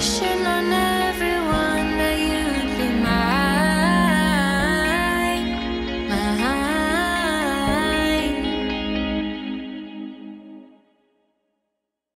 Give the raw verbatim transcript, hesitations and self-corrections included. Sure.